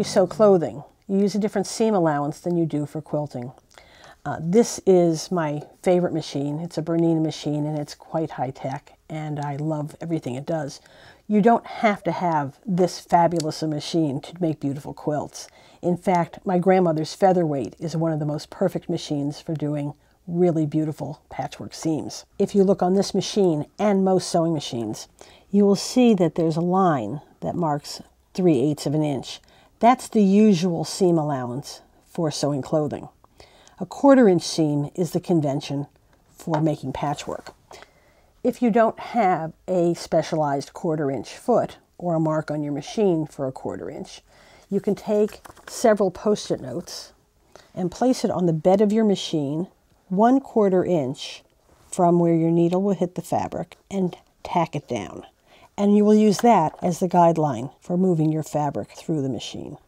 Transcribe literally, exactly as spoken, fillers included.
you sew clothing, you use a different seam allowance than you do for quilting. Uh, this is my favorite machine. It's a Bernina machine, and it's quite high-tech, and I love everything it does. You don't have to have this fabulous a machine to make beautiful quilts. In fact, my grandmother's Featherweight is one of the most perfect machines for doing really beautiful patchwork seams. If you look on this machine and most sewing machines, you will see that there's a line that marks three eighths of an inch. That's the usual seam allowance for sewing clothing. A quarter inch seam is the convention for making patchwork. If you don't have a specialized quarter inch foot or a mark on your machine for a quarter inch, you can take several post-it notes and place it on the bed of your machine one quarter inch from where your needle will hit the fabric and tack it down. And you will use that as the guideline for moving your fabric through the machine.